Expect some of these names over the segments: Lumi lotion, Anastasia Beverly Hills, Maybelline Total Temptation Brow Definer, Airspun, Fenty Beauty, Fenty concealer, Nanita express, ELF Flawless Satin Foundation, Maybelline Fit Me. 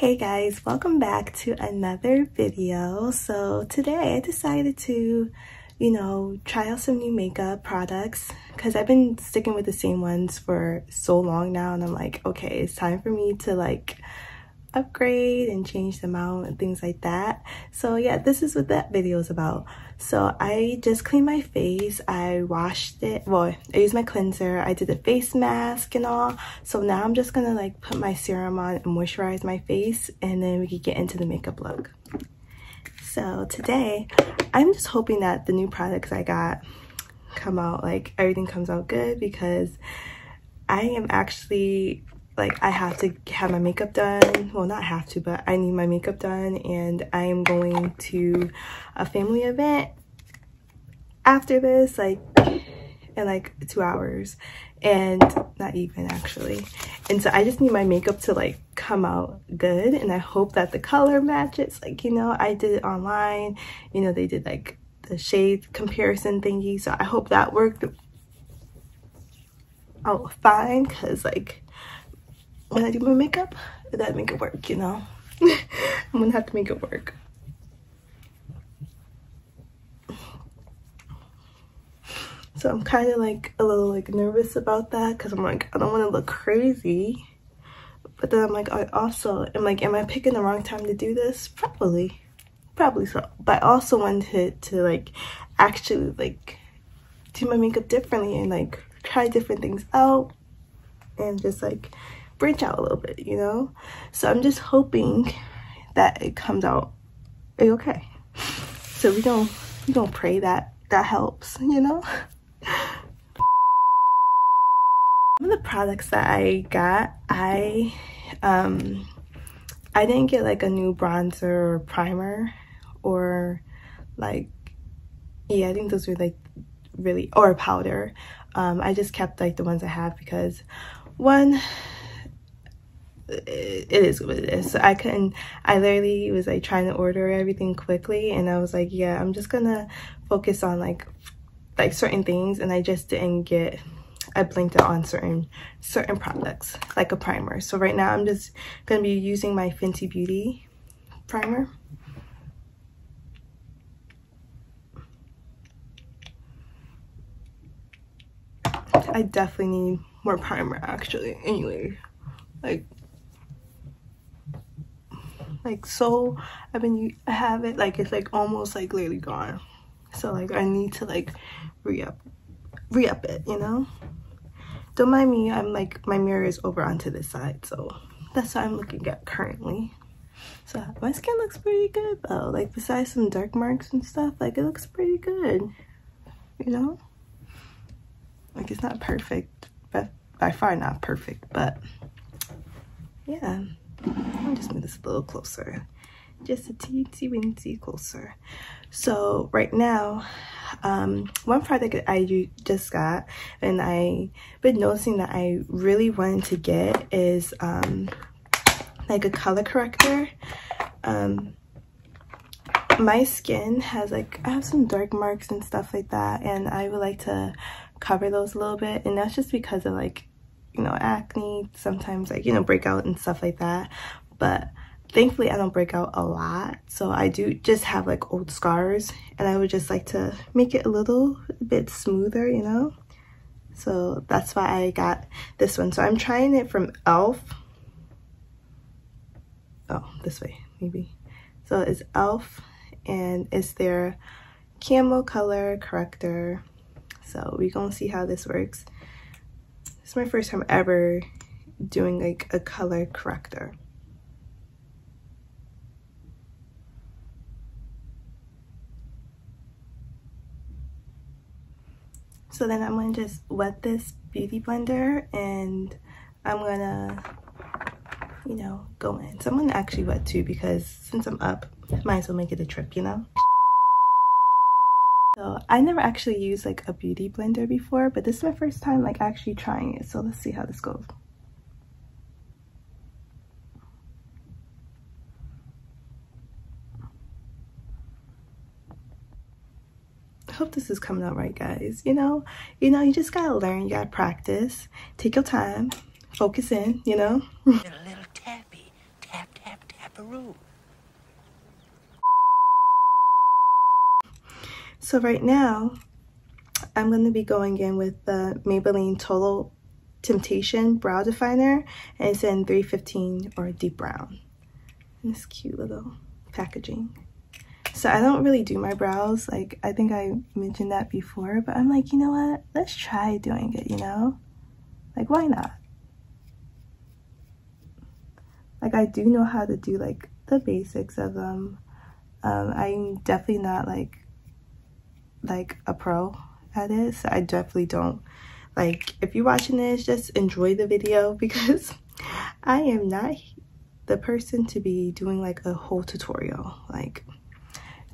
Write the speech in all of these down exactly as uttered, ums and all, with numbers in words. Hey guys, welcome back to another video. So today I decided to, you know, try out some new makeup products because I've been sticking with the same ones for so long now, and I'm like, okay, it's time for me to like upgrade and change them out and things like that. So yeah, this is what that video is about. So I just cleaned my face, I washed it, well, I used my cleanser, I did a face mask and all. So now I'm just gonna like put my serum on and moisturize my face, and then we can get into the makeup look. So today, I'm just hoping that the new products I got come out, like everything comes out good, because I am actually, like I have to have my makeup done. Well, not have to, but I need my makeup done, and I am going to a family event after this, like in like two hours, and not even actually. And so I just need my makeup to like come out good, and I hope that the color matches. Like, you know, I did it online, you know, they did like the shade comparison thingy, so I hope that worked out fine, because like when I do my makeup, that make it work, you know? I'm gonna have to make it work. So I'm kind of like a little like nervous about that, because I'm like, I don't want to look crazy. But then I'm like, I also am like, am I picking the wrong time to do this? Probably, probably so. But I also wanted to, to like actually like do my makeup differently and like try different things out and just like branch out a little bit, you know? So I'm just hoping that it comes out okay. So we don't we don't pray that that helps, you know? Some of the products that I got, I um I didn't get like a new bronzer or primer or like, yeah, I think those were like really, or powder. Um I just kept like the ones I have, because one, it is what it is. So I couldn't, I literally was like trying to order everything quickly, and I was like, yeah, I'm just gonna focus on like like certain things, and I just didn't get, I blanked it on certain certain products, like a primer. So right now I'm just gonna be using my Fenty Beauty primer. I definitely need more primer actually, anyway. Like Like so, I've been I have it like it's like almost like literally gone, so like I need to like re-up re-up it, you know. Don't mind me, I'm like my mirror is over onto this side, so that's what I'm looking at currently. So my skin looks pretty good though, like besides some dark marks and stuff, like it looks pretty good, you know. Like it's not perfect, but by far not perfect, but yeah. I'll just move this a little closer, just a teensy weensy closer. So right now, um, one product that I just got, and I've been noticing that I really wanted to get, is um, like a color corrector. Um, my skin has like, I have some dark marks and stuff like that, and I would like to cover those a little bit, and that's just because of like, you know, acne sometimes, like, you know, breakout and stuff like that. But thankfully I don't break out a lot, so I do just have like old scars, and I would just like to make it a little bit smoother, you know. So that's why I got this one. So I'm trying it from E L F, oh this way maybe, so it's E L F, and it's their Camo color corrector. So we're gonna see how this works. It's my first time ever doing like a color corrector. So then I'm gonna just wet this beauty blender, and I'm gonna, you know, go in. So I'm gonna actually wet too, because since I'm up, might as well make it a trip, you know? So I never actually used like a beauty blender before, but this is my first time like actually trying it. So let's see how this goes. I hope this is coming out right, guys. You know, you know, you just gotta learn, you gotta practice, take your time, focus in, you know. A little tappy, tap, tap, tap. Caparu. So right now, I'm going to be going in with the Maybelline Total Temptation Brow Definer, and it's in three fifteen or deep brown. And this cute little packaging. So I don't really do my brows, like I think I mentioned that before, but I'm like, you know what, let's try doing it, you know? Like, why not? Like, I do know how to do like the basics of them. Um, I'm definitely not like like a pro at it, so I definitely don't, like, if you're watching this, just enjoy the video, because I am not the person to be doing like a whole tutorial. Like,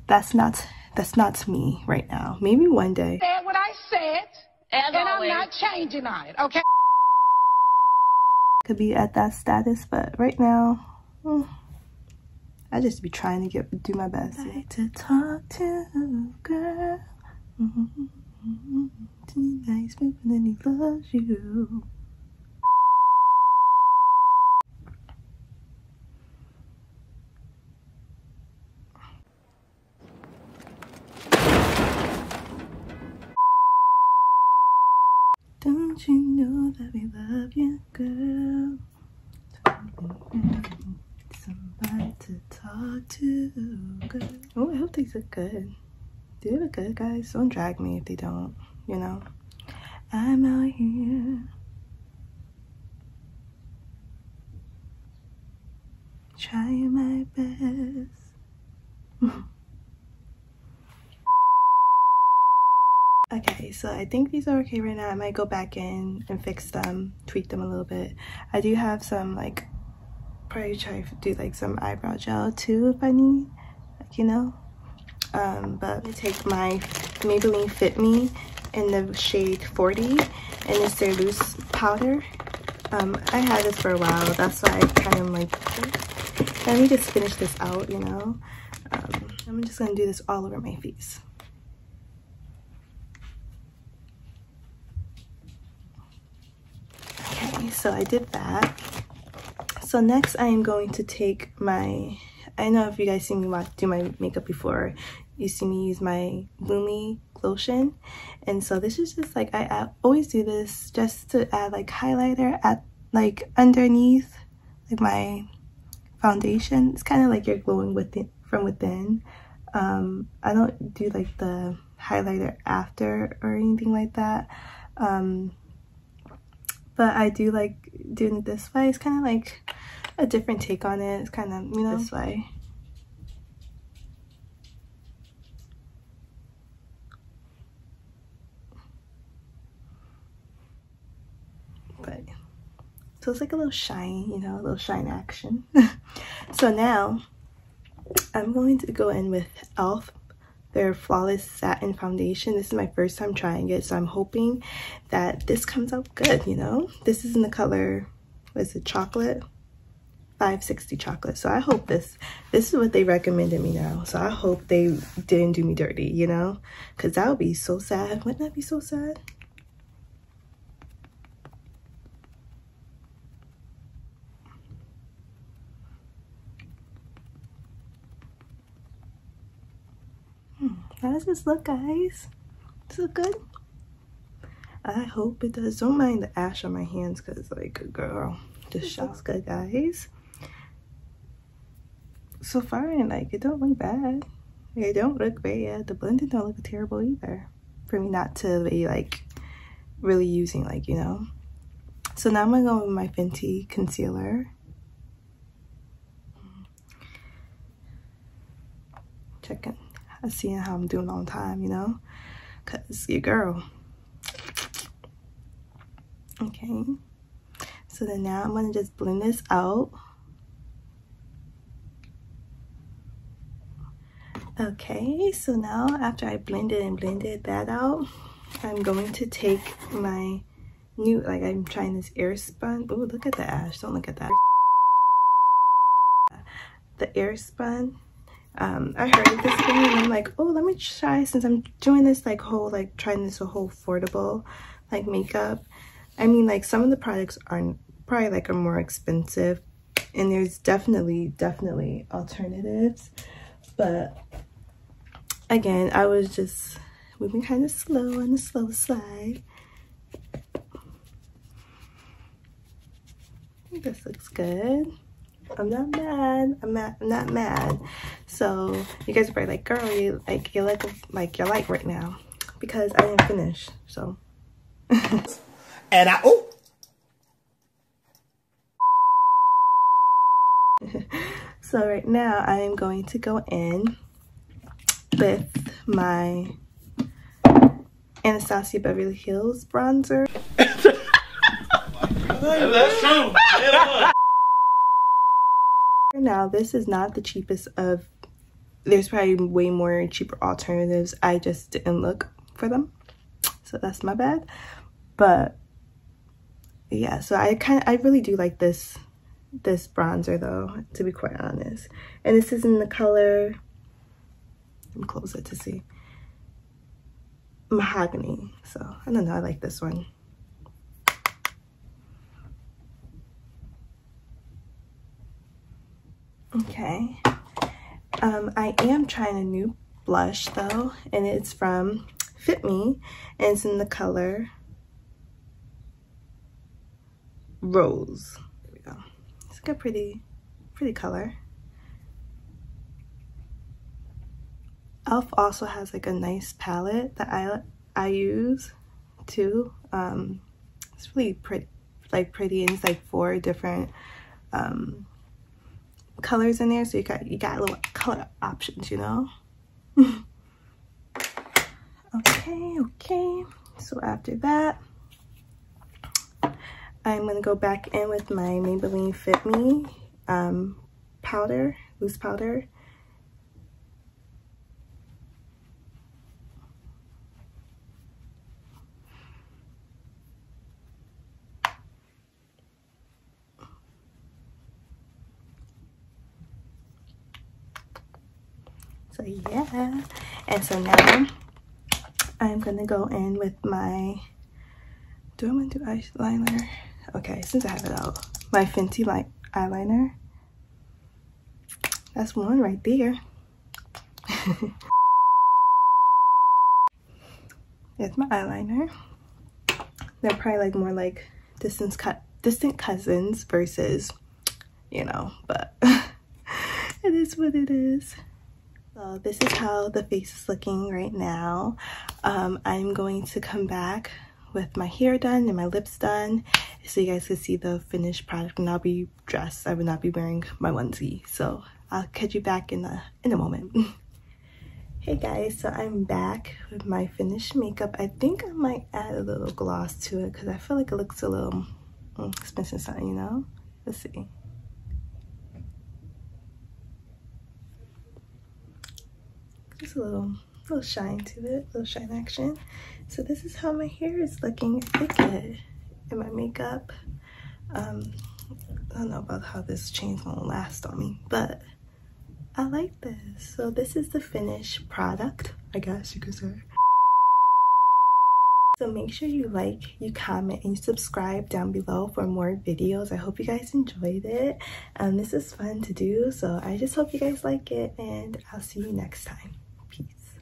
that's not that's not me right now. Maybe one day. I said what I said, and I'm not changing on it, okay? Could be at that status, but right now, mm, I just be trying to get do my best. I like to talk to a girl. Mm-hmm. Nice people, and he loves you. Don't you know that we love you, girl? Somebody to talk to, girl. Oh, I hope these look good. Do they look good, guys? Don't drag me if they don't. You know, I'm out here trying my best. Okay, so I think these are okay right now. I might go back in and fix them, tweak them a little bit. I do have some, like, probably try to do like some eyebrow gel too if I need, like, you know. Um, but I'm gonna take my Maybelline Fit Me in the shade forty, and it's their loose powder. um I had this for a while, that's why I kind of like, let me just finish this out, you know. um I'm just gonna do this all over my face. Okay, so I did that. So next I am going to take my, I know if you guys see me watch, do my makeup before, you see me use my Lumi lotion. And so this is just like, I, I always do this just to add like highlighter at like underneath like my foundation. It's kind of like you're glowing within, from within. Um, I don't do like the highlighter after or anything like that. Um, but I do like doing it this way. It's kind of like a different take on it. It's kind of, you know, this way. But so it's like a little shine, you know, a little shine action. So now I'm going to go in with E L F, their Flawless Satin Foundation. This is my first time trying it, so I'm hoping that this comes out good, you know. This is in the color, what is it, chocolate? five sixty chocolate. So I hope this this is what they recommended me now, so I hope they didn't do me dirty, you know, because that would be so sad. Wouldn't that be so sad? Hmm, how does this look, guys? Does it look good? I hope it does. Don't mind the ash on my hands, because like, girl, this shot's good, guys. So fine, like, it don't look bad. It don't look bad. The blending don't look terrible either. For me not to be like really using, like, you know. So now I'm gonna go with my Fenty concealer. Checking, I'm seeing how I'm doing on time, you know, cause your girl. Okay. So then now I'm gonna just blend this out. Okay, so now after I blended and blended that out, I'm going to take my new, like, I'm trying this Airspun. Ooh, look at the ash, don't look at that. The Airspun. Um, I heard of this thing and I'm like, oh, let me try, since I'm doing this like whole, like trying this whole affordable like makeup. I mean, like, some of the products are probably like are more expensive and there's definitely, definitely alternatives. But again, I was just moving kind of slow on the slow side. This looks good. I'm not mad. I'm not, I'm not mad. So you guys are probably like, girl, you like you're like like you're light right now, because I didn't finish. So and I oh so right now I am going to go in with my Anastasia Beverly Hills bronzer. That's true. Now, this is not the cheapest of, there's probably way more cheaper alternatives. I just didn't look for them, so that's my bad. But yeah, so I kind of, I really do like this this bronzer though, to be quite honest. And this is in the color, let me close it to see, Mahogany. So I don't know, I like this one. Okay, um, I am trying a new blush though, and it's from Fit Me, and it's in the color Rose. There we go. It's like a pretty, pretty color. E L F also has like a nice palette that I I use too. Um, it's really pretty, like pretty, and it's like four different. Um, colors in there, so you got you got little color options, you know. okay okay so after that I'm gonna go back in with my Maybelline Fit Me um powder, loose powder, so yeah. And so now I'm gonna go in with my, do I want to do eyeliner? Okay, since I have it out, my Fenty light eyeliner, that's one right there. There's my eyeliner. They're probably like more like distance cut distant cousins versus, you know, but it is what it is. So this is how the face is looking right now. Um, I'm going to come back with my hair done and my lips done so you guys can see the finished product, and I'll be dressed. I will not be wearing my onesie. So I'll catch you back in a, in a moment. Hey guys, so I'm back with my finished makeup. I think I might add a little gloss to it because I feel like it looks a little expensive, something, you know? Let's see. Just a little, little shine to it, little shine action. So this is how my hair is looking. I think it in my makeup. Um, I don't know about how this chain's gonna last on me, but I like this. So this is the finished product, I guess you could say. So make sure you like, you comment, and you subscribe down below for more videos. I hope you guys enjoyed it. Um, this is fun to do, so I just hope you guys like it, and I'll see you next time. Peace.